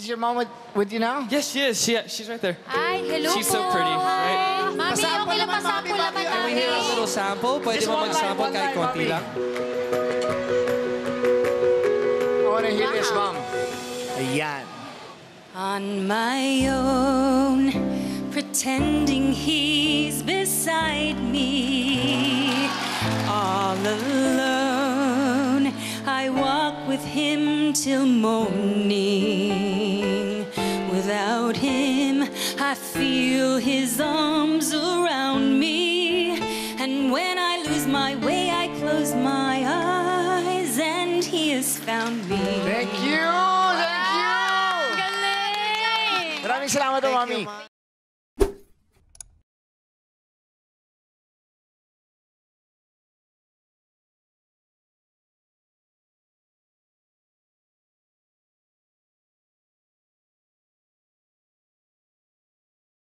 Is your mom with you now? Yes, she is. She's right there. Hi, hello. She's so pretty, right? Mami, okay lang masample naman namin. We need a little sample. Pwede mo mag-sample kahit konti lang. I want to hear this, Mom. Ayan. On my own, pretending he's beside me. All alone, I walk with him till morning. Without him, I feel his arms around me. And when I lose my way, I close my eyes, and he has found me. Thank you. Maraming salamat, Mami.